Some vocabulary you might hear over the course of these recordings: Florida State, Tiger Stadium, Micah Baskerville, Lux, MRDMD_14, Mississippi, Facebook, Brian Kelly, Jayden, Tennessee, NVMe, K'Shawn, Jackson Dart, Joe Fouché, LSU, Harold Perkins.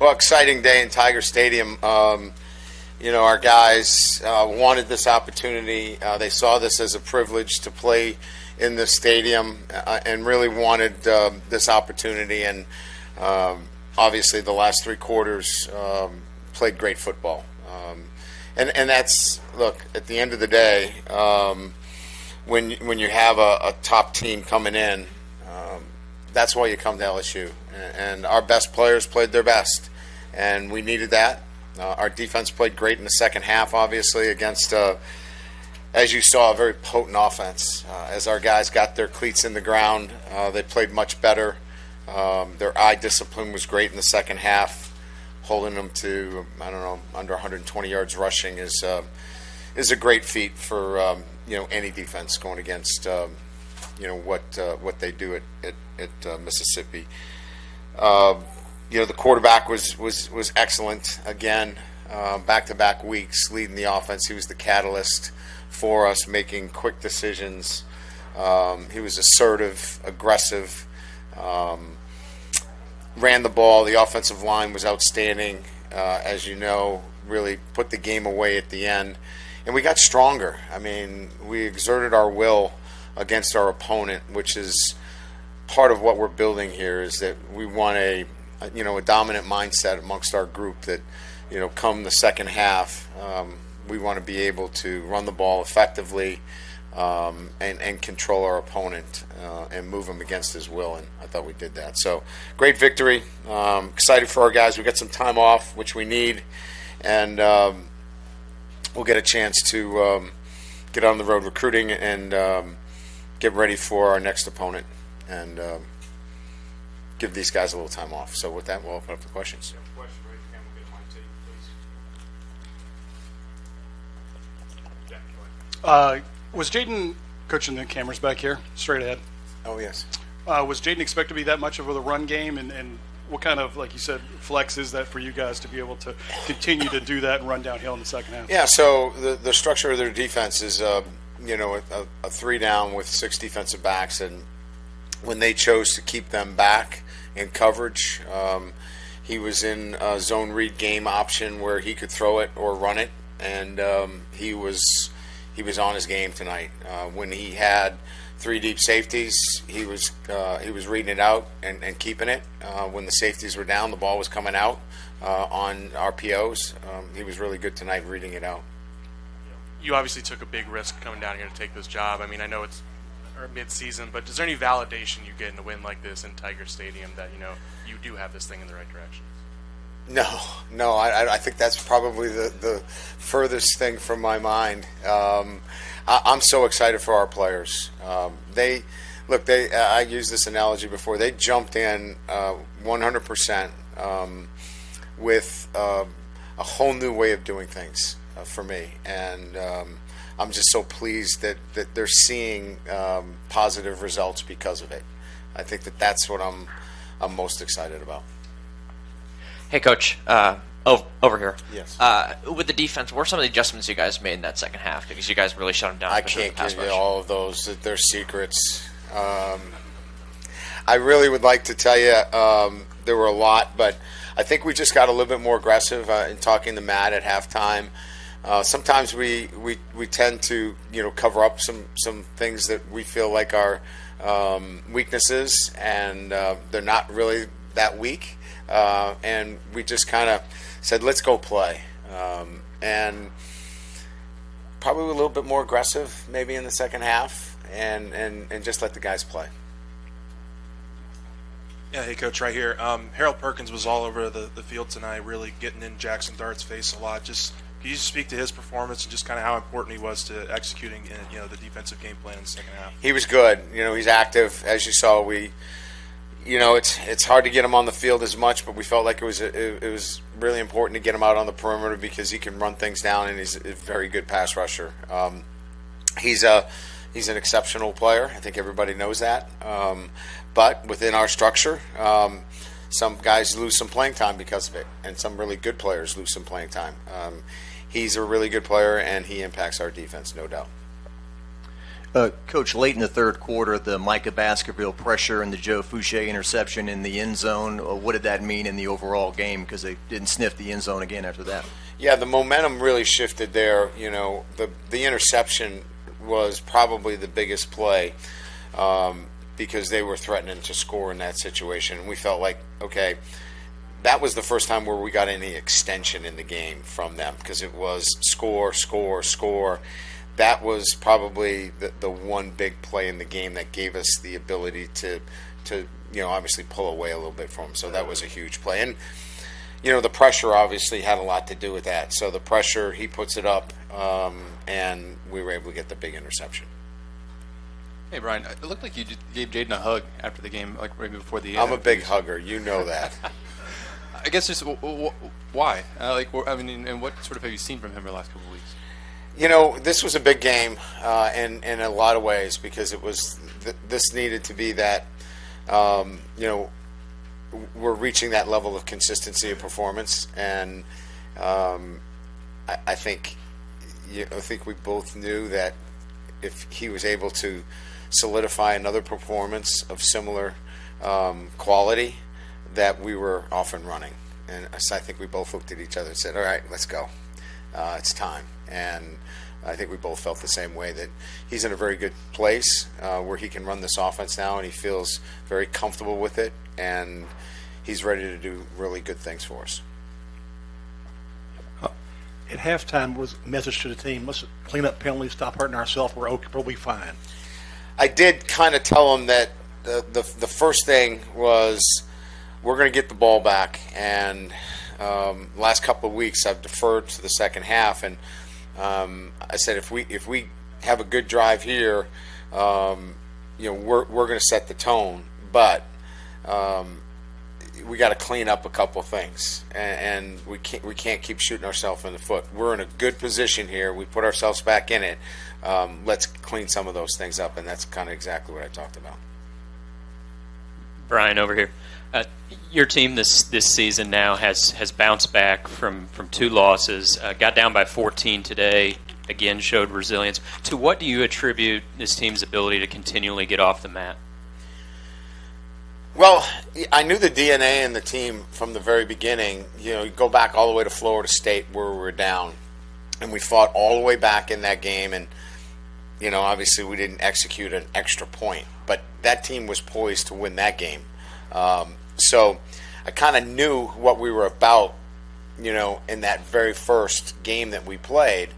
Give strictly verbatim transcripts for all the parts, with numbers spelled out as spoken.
Well, exciting day in Tiger Stadium. Um, you know, our guys uh, wanted this opportunity. Uh, they saw this as a privilege to play in this stadium uh, and really wanted uh, this opportunity. And um, obviously the last three quarters um, played great football. Um, and, and that's, look, at the end of the day, um, when, when you have a, a top team coming in, um, that's why you come to L S U. And our best players played their best, and we needed that. Uh, our defense played great in the second half, obviously, against, uh, as you saw, a very potent offense. Uh, as our guys got their cleats in the ground, uh, they played much better. Um, their eye discipline was great in the second half, holding them to, I don't know, under one hundred twenty yards rushing is uh, is a great feat for um, you know, any defense going against um, you know, what uh, what they do at at, at uh, Mississippi. Uh, you know, the quarterback was was was excellent again, uh, back-to-back weeks leading the offense. He was the catalyst for us, making quick decisions. Um, he was assertive, aggressive, um, ran the ball. The offensive line was outstanding, uh, as you know, really put the game away at the end. And we got stronger. I mean, we exerted our will against our opponent, which is part of what we're building here, is that we want a, you know, a dominant mindset amongst our group that, you know, come the second half, um, we want to be able to run the ball effectively um, and, and control our opponent uh, and move him against his will, and I thought we did that. So, great victory. Um, excited for our guys. We got some time off, which we need, and um, we'll get a chance to um, get on the road recruiting and um, get ready for our next opponent. And um, give these guys a little time off. So with that, we'll open up the questions. Question, raise your hand. We'll get one to you, please. Jack, go ahead. Uh, was Jayden coaching the cameras back here? Straight ahead. Oh, yes. Uh, was Jayden expected to be that much of a run game? And, and what kind of, like you said, flex is that for you guys to be able to continue to do that and run downhill in the second half? Yeah, so the, the structure of their defense is, uh, you know, a, a three down with six defensive backs, and when they chose to keep them back in coverage, um, he was in a zone read game option where he could throw it or run it, and um, he was he was on his game tonight. Uh, when he had three deep safeties, he was uh, he was reading it out and, and keeping it. Uh, when the safeties were down, the ball was coming out uh, on R P Os. Um, he was really good tonight reading it out. You obviously took a big risk coming down here to take this job. I mean, I know it's mid-season, but is there any validation you get in a win like this in Tiger Stadium that, you know, you do have this thing in the right direction? No, no, I, I think that's probably the, the furthest thing from my mind. Um, I, I'm so excited for our players. Um, they, look, they, I used this analogy before, they jumped in uh, one hundred percent um, with uh, a whole new way of doing things uh, for me, and um, I'm just so pleased that, that they're seeing um, positive results because of it. I think that that's what I'm, I'm most excited about. Hey, Coach, uh, oh, over here. Yes. Uh, with the defense, what were some of the adjustments you guys made in that second half? Because you guys really shut them down. I can't give you all of those. They're secrets. Um, I really would like to tell you um, there were a lot, but I think we just got a little bit more aggressive uh, in talking to Matt at halftime. Uh, sometimes we, we, we tend to, you know, cover up some, some things that we feel like are um, weaknesses, and uh, they're not really that weak. Uh, and we just kind of said, let's go play. Um, and probably a little bit more aggressive maybe in the second half, and, and, and just let the guys play. Yeah, hey, Coach, right here. Um, Harold Perkins was all over the, the field tonight, really getting in Jackson Dart's face a lot. Just can you speak to his performance and just kind of how important he was to executing, you know, the defensive game plan in the second half? He was good. You know, he's active, as you saw. We, you know, it's it's hard to get him on the field as much, but we felt like it was a, it was really important to get him out on the perimeter because he can run things down, and he's a very good pass rusher. Um, he's a he's an exceptional player. I think everybody knows that. Um, but within our structure, Um, some guys lose some playing time because of it, and some really good players lose some playing time. Um, he's a really good player, and he impacts our defense, no doubt. Uh, Coach, late in the third quarter, the Micah Baskerville pressure and the Joe Fouché interception in the end zone, uh, what did that mean in the overall game? Because they didn't sniff the end zone again after that. Yeah, the momentum really shifted there. You know, the, the interception was probably the biggest play um, because they were threatening to score in that situation. And we felt like, okay, that was the first time where we got any extension in the game from them because it was score, score, score. That was probably the, the one big play in the game that gave us the ability to, to you know, obviously pull away a little bit from them. So that was a huge play. And, you know, the pressure obviously had a lot to do with that. So the pressure, he puts it up, um, and we were able to get the big interception. Hey, Brian, it looked like you gave Jayden a hug after the game, like maybe before the end. I'm a big hugger. You know that. I guess just why? Uh, like, I mean, and what sort of have you seen from him in the last couple of weeks? You know, this was a big game uh, in, in a lot of ways because it was th this needed to be that, um, you know, we're reaching that level of consistency of performance. And um, I, I think you know, I think we both knew that if he was able to solidify another performance of similar um, quality, that we were off and running. And so I think we both looked at each other and said, all right, let's go. Uh, it's time. And I think we both felt the same way, that he's in a very good place uh, where he can run this offense now, and he feels very comfortable with it, and he's ready to do really good things for us. At halftime, was a message to the team, let's clean up penalties, stop hurting ourselves, we're okay, we'll be fine. I did kind of tell him that the, the, the first thing was we're going to get the ball back, and um, last couple of weeks I've deferred to the second half, and Um, I said, if we if we have a good drive here, um, you know, we're we're going to set the tone, but um, we got to clean up a couple of things, and, and we can't we can't keep shooting ourselves in the foot. We're in a good position here. We put ourselves back in it. Um, let's clean some of those things up, and that's kind of exactly what I talked about. Brian, over here. Uh, your team this this season now has has bounced back from from two losses. Uh, got down by fourteen today. Again, showed resilience. To what do you attribute this team's ability to continually get off the mat? Well, I knew the D N A in the team from the very beginning. You know, you go back all the way to Florida State where we were down, and we fought all the way back in that game. And you know, obviously, we didn't execute an extra point, but that team was poised to win that game. Um, so I kind of knew what we were about, you know, in that very first game that we played,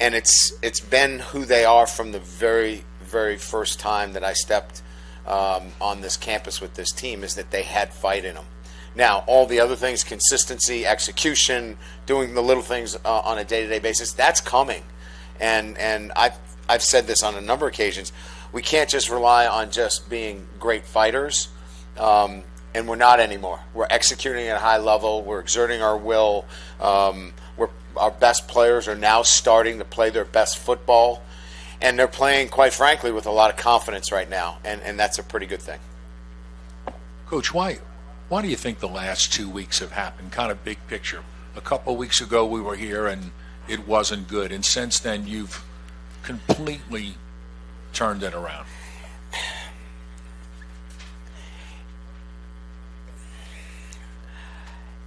and it's it's been who they are from the very, very first time that I stepped um, on this campus with this team, is that they had fight in them. Now, all the other things, consistency, execution, doing the little things uh, on a day-to-day basis, that's coming, and and I've I've said this on a number of occasions. We can't just rely on just being great fighters. Um, and we're not anymore. We're executing at a high level. We're exerting our will. Um, we're, our best players are now starting to play their best football. And they're playing, quite frankly, with a lot of confidence right now. And, and that's a pretty good thing. Coach, why, why do you think the last two weeks have happened? Kind of big picture. A couple of weeks ago we were here and it wasn't good. And since then you've completely turned it around.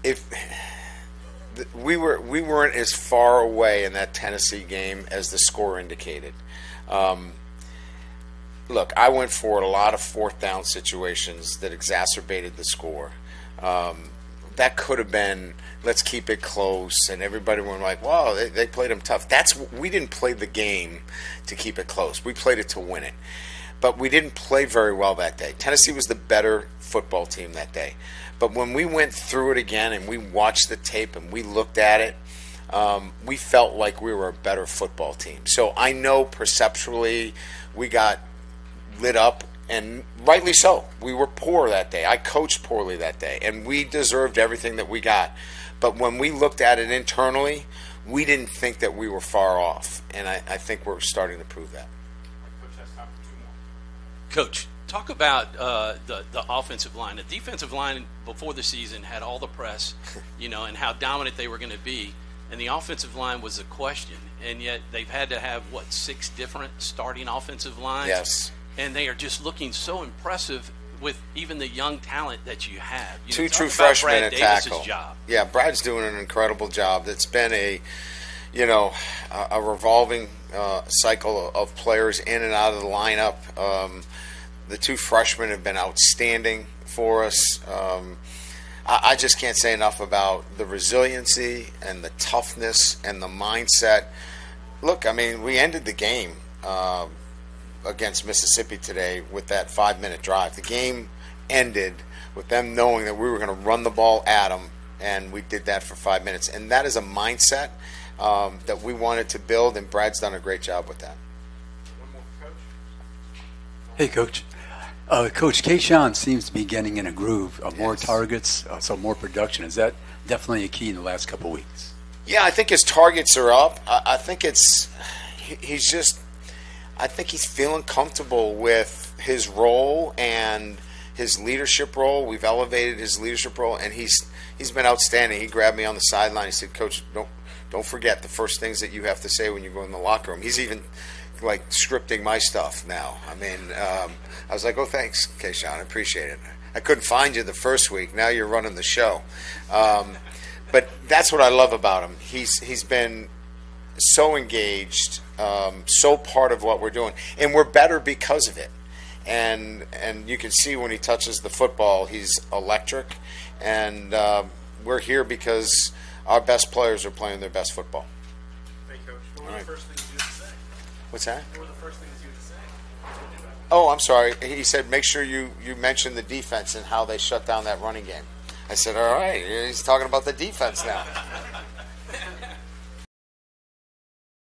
If we were we weren't as far away in that Tennessee game as the score indicated. Um, look, I went for a lot of fourth down situations that exacerbated the score. Um, that could have been let's keep it close, and everybody went like, "Wow, they, they played them tough." That's we didn't play the game to keep it close. We played it to win it, but we didn't play very well that day. Tennessee was the better football team that day. But when we went through it again and we watched the tape and we looked at it, um, we felt like we were a better football team. So I know perceptually we got lit up, and rightly so. We were poor that day. I coached poorly that day, and we deserved everything that we got. But when we looked at it internally, we didn't think that we were far off, and I, I think we're starting to prove that. Coach. Talk about uh, the, the offensive line. The defensive line before the season had all the press, you know, and how dominant they were going to be. and the offensive line was a question, and yet they've had to have, what, six different starting offensive lines? Yes. And they are just looking so impressive with even the young talent that you have. You Two know, true freshmen Brad at Davis's tackle. Job. Yeah, Brad's doing an incredible job. That's been a, you know, a revolving uh, cycle of players in and out of the lineup. Um, the two freshmen have been outstanding for us. Um, I, I just can't say enough about the resiliency and the toughness and the mindset. Look, I mean, we ended the game uh, against Mississippi today with that five-minute drive. The game ended with them knowing that we were going to run the ball at them, and we did that for five minutes. And that is a mindset um, that we wanted to build, and Brad's done a great job with that. One more, Coach. Hey, Coach. Uh, Coach, K'Shawn seems to be getting in a groove of more yes. targets, uh, so more production. Is that definitely a key in the last couple weeks? Yeah, I think his targets are up. I, I think it's he, he's just – I think he's feeling comfortable with his role and his leadership role. We've elevated his leadership role, and he's he's been outstanding. He grabbed me on the sideline. He said, Coach, don't, don't forget the first things that you have to say when you go in the locker room. He's even – like scripting my stuff now. I mean, um, I was like, oh, thanks, K'Shawn, I appreciate it. I couldn't find you the first week. Now you're running the show. Um, but that's what I love about him. He's He's been so engaged, um, so part of what we're doing. And we're better because of it. And, and you can see when he touches the football, he's electric. And uh, we're here because our best players are playing their best football. Hey, Coach, what were the first things you did today? What's that? What were the first things you had to say? Oh, I'm sorry. He said, make sure you, you mention the defense and how they shut down that running game. I said, all right, he's talking about the defense now.